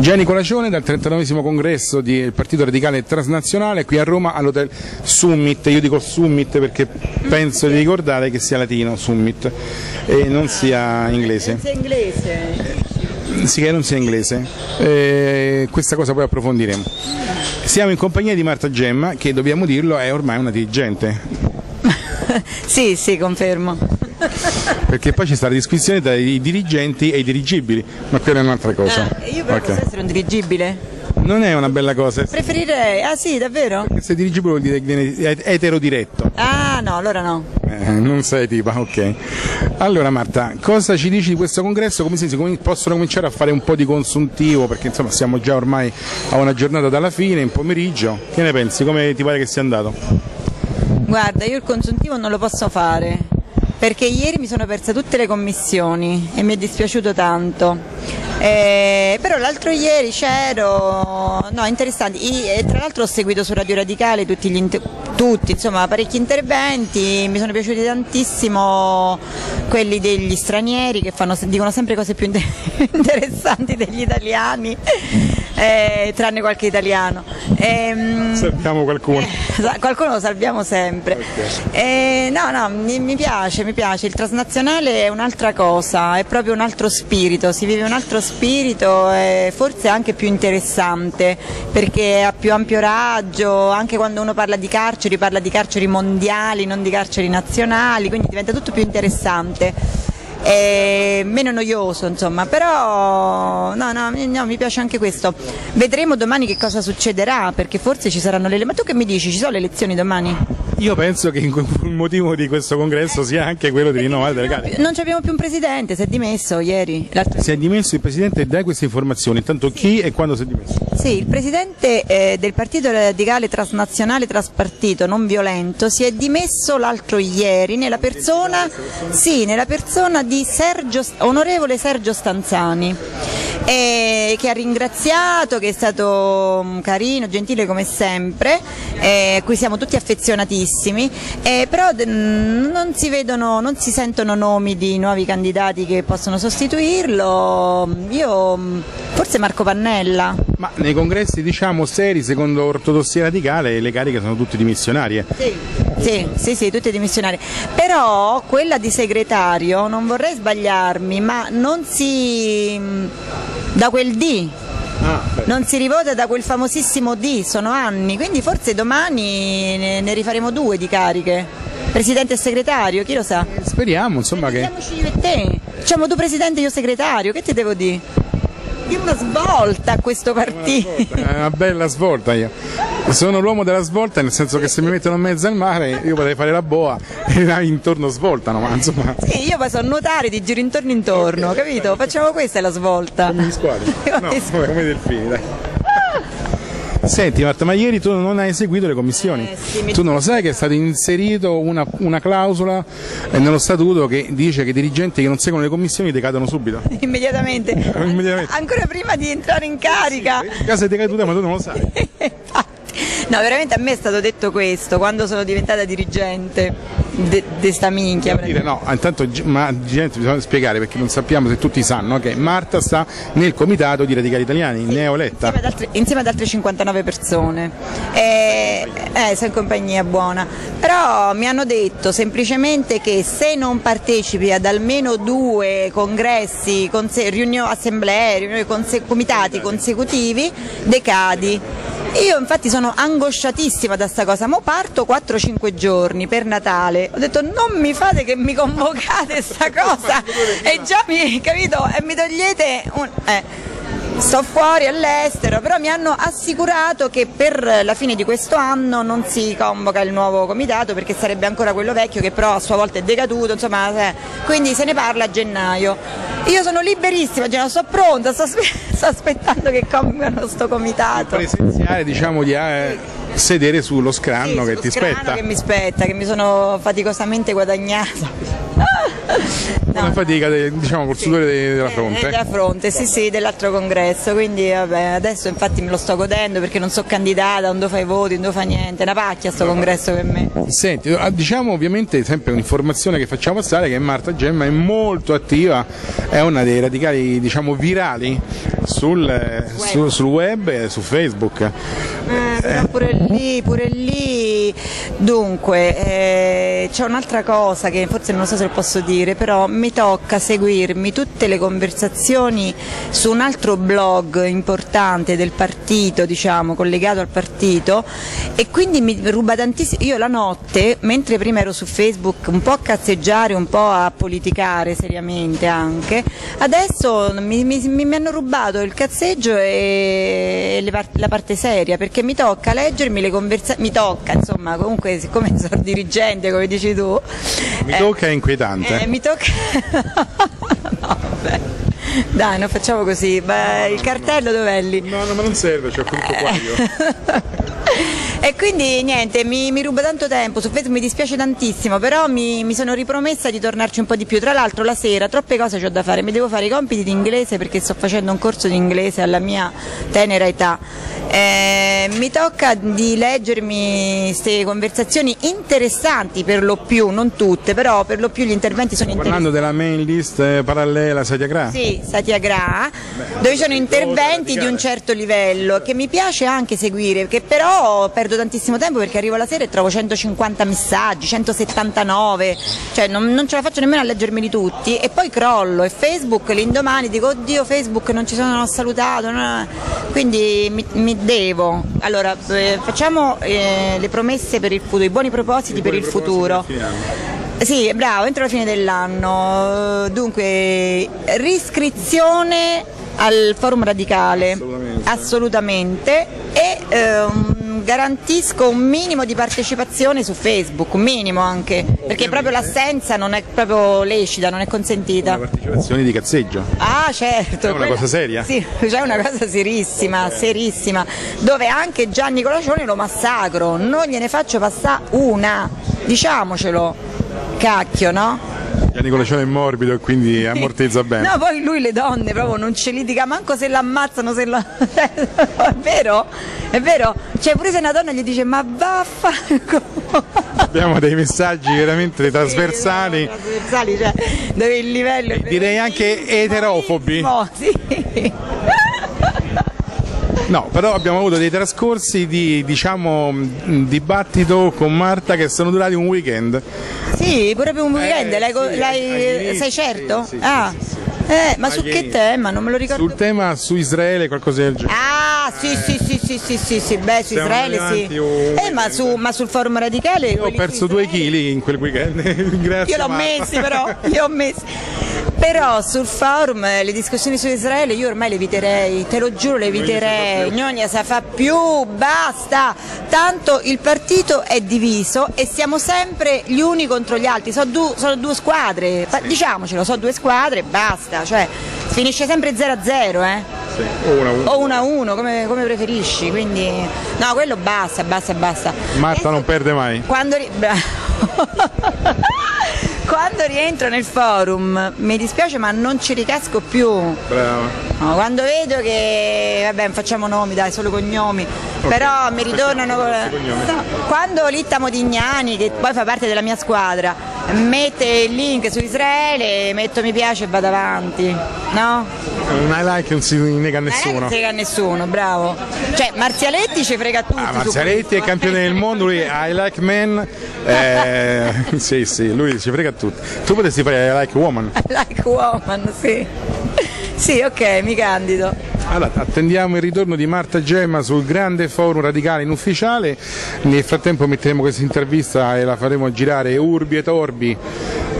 Gianni Colacione dal 39esimo congresso del Partito Radicale Transnazionale qui a Roma all'Hotel Summit. Io dico Summit perché penso di ricordare che sia latino Summit e non sia inglese. Sì, che non sia inglese. Questa cosa poi approfondiremo. Siamo in compagnia di Marta Gemma, che dobbiamo dirlo è ormai una dirigente. Sì, sì, confermo. Perché poi ci sta la disquisizione tra i dirigenti e i dirigibili, ma quella è un'altra cosa. Io però posso essere un dirigibile? Non è una bella cosa. Preferirei, ah sì, davvero? Perché se dirigibile vuol dire che viene eterodiretto. Ah no, allora no. Non sei tipa, ok. Allora Marta, cosa ci dici di questo congresso? Come si possono cominciare a fare un po' di consuntivo? Perché insomma siamo già ormai a una giornata dalla fine, in pomeriggio. Che ne pensi? Come ti pare che sia andato? Guarda, io il consuntivo non lo posso fare, perché ieri mi sono persa tutte le commissioni e mi è dispiaciuto tanto, però l'altro ieri c'ero, no, interessante, e tra l'altro ho seguito su Radio Radicale tutti, insomma, parecchi interventi, mi sono piaciuti tantissimo quelli degli stranieri che dicono sempre cose più interessanti degli italiani, tranne qualche italiano. Salviamo qualcuno. Qualcuno lo salviamo sempre. Okay. No, mi piace, il transnazionale è un'altra cosa, è proprio un altro spirito, si vive un altro spirito, forse anche più interessante, perché ha più ampio raggio, anche quando uno parla di carceri mondiali, non di carceri nazionali, quindi diventa tutto più interessante. Meno noioso, insomma, però no, mi piace anche questo. Vedremo domani che cosa succederà, perché forse ci saranno le elezioni. Ma tu che mi dici, ci sono le elezioni domani? Io penso che il motivo di questo congresso sia anche quello di rinnovare le gare. Non abbiamo più un presidente, si è dimesso ieri. Si è dimesso il presidente, dai queste informazioni, intanto sì. Chi e quando si è dimesso? Sì, il presidente del Partito Radicale Transnazionale e Transpartito Nonviolento si è dimesso l'altro ieri nella persona di onorevole Sergio Stanzani, che ha ringraziato, che è stato carino, gentile come sempre, qui siamo tutti affezionatissimi, però non si sentono nomi di nuovi candidati che possono sostituirlo. Forse Marco Pannella. Ma nei congressi, diciamo, seri, secondo ortodossia radicale, le cariche sono tutte dimissionarie. Sì, tutte dimissionarie. Però quella di segretario, non vorrei sbagliarmi, ma non si da quel D. Non si rivota da quel famosissimo D, sono anni, quindi forse domani ne rifaremo due di cariche, presidente e segretario, chi lo sa? Speriamo, insomma, che... Io e te, diciamo tu presidente e io segretario, che ti devo dire? Di una svolta a questo partito. Una bella svolta io. Sono l'uomo della svolta, nel senso che se mi mettono in mezzo al mare io potrei fare la boa e là intorno svoltano, ma insomma. Sì, io posso nuotare di giro intorno, okay, capito? Facciamo, questa è la svolta. Come gli squali. Come i delfini, dai. Senti Marta, ma ieri tu non hai seguito le commissioni, sì, tu non lo sai che è stata inserita una clausola nello statuto che dice che i dirigenti che non seguono le commissioni decadono subito. Immediatamente. Ancora prima di entrare in carica. In caso è decaduta, ma tu non lo sai. No, veramente a me è stato detto questo quando sono diventata dirigente di sta minchia. No, intanto dirigente bisogna spiegare, perché non sappiamo se tutti sanno che Marta sta nel comitato di Radicali Italiani, sì, neoletta. Insieme ad altre 59 persone. Sono in compagnia buona. Però mi hanno detto semplicemente che se non partecipi ad almeno due congressi, assemblee, riunioni comitati consecutivi, decadi. Io infatti sono angosciatissima da sta cosa, mo parto 4-5 giorni per Natale, ho detto non mi fate che mi convocate sta cosa e già mi, capito, e mi togliete un... Sto fuori all'estero, però mi hanno assicurato che per la fine di questo anno non si convoca il nuovo comitato, perché sarebbe ancora quello vecchio che però a sua volta è decaduto, insomma, quindi se ne parla a gennaio. Io sono liberissima, non sono pronta, sto aspettando che convocano sto comitato. Presenziale, diciamo, di sedere sullo scranno che ti spetta. Che mi spetta, che mi sono faticosamente guadagnata. Una fatica, diciamo, col sudore della fronte. Della fronte, sì, sì, dell'altro congresso, quindi vabbè, adesso infatti me lo sto godendo perché non so candidata, non do fai voti, non do fa niente, è una pacchia sto congresso per me. Senti, diciamo ovviamente sempre un'informazione che facciamo passare che Marta Gemma è molto attiva, è una dei radicali, diciamo, virali sul web e su Facebook. Però pure lì, dunque, c'è un'altra cosa che forse non so se lo posso dire, però mi tocca seguirmi tutte le conversazioni su un altro blog importante del partito, diciamo, collegato al partito, e quindi mi ruba tantissimo. Io la notte, mentre prima ero su Facebook un po' a cazzeggiare, un po' a politicare seriamente anche, adesso mi hanno rubato il cazzeggio e la parte seria, perché mi tocca leggermi le conversazioni, mi tocca, insomma, comunque siccome sono dirigente, come dici tu, mi tocca, è inquietante, mi tocca no, vabbè. Dai, non facciamo così. Beh, no, il cartello dov'è lì? No, ma non serve, c'ho tutto qua io. E quindi niente, mi ruba tanto tempo, su Facebook mi dispiace tantissimo, però mi sono ripromessa di tornarci un po' di più. Tra l'altro la sera troppe cose ho da fare, mi devo fare i compiti di inglese perché sto facendo un corso di inglese alla mia tenera età. Mi tocca di leggermi queste conversazioni interessanti per lo più, non tutte, però per lo più gli interventi sono interessanti. Parlando della main list parallela Satyagraha? Sì, Satyagraha, dove ci sono interventi di un certo livello che mi piace anche seguire, che però perdo tantissimo tempo perché arrivo la sera e trovo 150 messaggi, 179, cioè non ce la faccio nemmeno a leggermeli tutti, e poi crollo, e Facebook l'indomani dico oddio Facebook non ci sono, non ho salutato, quindi mi devo. Allora facciamo le promesse per il futuro, i buoni propositi per il futuro. Sì, bravo, entro la fine dell'anno. Dunque, riscrizione al Forum Radicale, assolutamente, e garantisco un minimo di partecipazione su Facebook, un minimo anche, ovviamente, perché proprio l'assenza non è proprio lecita, non è consentita. Una partecipazione di cazzeggio. Ah, certo. È una cosa seria. Sì, c'è una cosa serissima, okay, serissima, dove anche Gianni Colacione lo massacro, non gliene faccio passare una, diciamocelo, cacchio, no? Gianni Colacione è morbido e quindi ammortizza bene. No, poi lui le donne proprio non ce li dica, manco se l'ammazzano, se la... è vero, è vero. Cioè pure se una donna gli dice ma vaffa. Abbiamo dei messaggi veramente trasversali, trasversali, cioè, dove il livello è, direi anche eterofobi. Sì. No, però abbiamo avuto dei trascorsi di, diciamo, dibattito con Marta che sono durati un weekend. Sì, proprio un weekend, sei certo? Sì, ah. Ma su che tema? Non me lo ricordo. Sul tema su Israele, qualcosa del genere. Ah, sì, beh, su Israele sì. Ma sul Forum Radicale? Io ho perso 2 chili in quel weekend. Grazie. Io l'ho messi però, li ho messi. Però sul forum le discussioni su Israele io ormai le eviterei, te lo giuro, le eviterei, non se fa più, basta, tanto il partito è diviso e siamo sempre gli uni contro gli altri, sono 2 squadre, sì, diciamocelo, sono 2 squadre, basta, cioè finisce sempre 0-0, Sì, o 1-1, come preferisci, quindi no, quello basta. Marta non perde mai. Quando rientro nel forum mi dispiace ma non ci ricasco più. Brava. No, quando vedo che, vabbè, non facciamo nomi, dai, solo cognomi, okay, però mi ritornano con... No, quando Litta Modignani, che poi fa parte della mia squadra, mette il link su Israele, metto mi piace e vado avanti, no? Un I like non si nega a nessuno. Non si nega a nessuno, bravo. Cioè Marzialetti ci frega tutti. Ah, Marzialetti è campione del mondo, lui I like men, sì, lui ci frega tutti. Tu potresti fare I like woman, sì. Sì, ok, mi candido. Allora, attendiamo il ritorno di Marta Gemma sul grande forum radicale inufficiale. Nel frattempo metteremo questa intervista e la faremo girare urbi e torbi,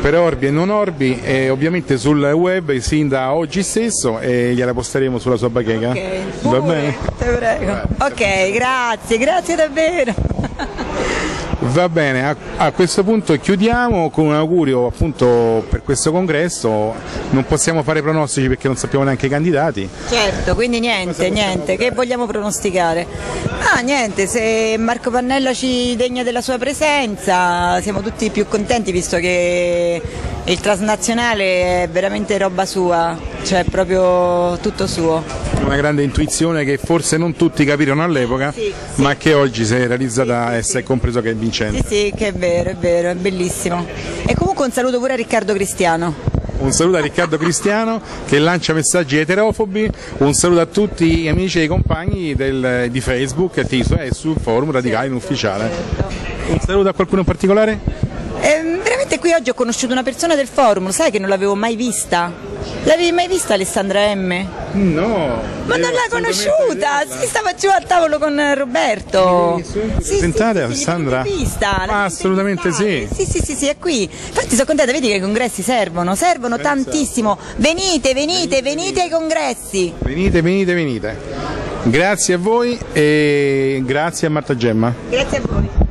per orbi e non orbi, e ovviamente sul web sin da oggi stesso, e gliela posteremo sulla sua bacheca. Okay. Va bene? Te prego. Ok, grazie davvero. Va bene, a questo punto chiudiamo con un augurio appunto per questo congresso. Non possiamo fare pronostici perché non sappiamo neanche i candidati. Certo, quindi niente, che vogliamo pronosticare? Ah, niente, se Marco Pannella ci degna della sua presenza siamo tutti più contenti, visto che Il transnazionale è veramente roba sua, cioè proprio tutto suo. Una grande intuizione che forse non tutti capirono all'epoca, sì, ma che oggi si è realizzata e si è compreso che è vincente. Sì, che è vero, è bellissimo. E comunque un saluto pure a Riccardo Cristiano. Un saluto a Riccardo Cristiano che lancia messaggi eterofobi, un saluto a tutti gli amici e i compagni di Facebook e sul Forum Radicale Inufficiale. Un saluto a qualcuno in particolare? Veramente qui oggi ho conosciuto una persona del forum, lo sai che non l'avevo mai vista? L'avevi mai vista Alessandra M? No! Ma non l'ha conosciuta! Si stava giù al tavolo con Roberto! Sì, sentate Alessandra? Ma assolutamente sì! Sì, è qui! Infatti sono contenta, vedi che i congressi servono tantissimo! Venite ai congressi! Venite! Grazie a voi e grazie a Marta Gemma! Grazie a voi!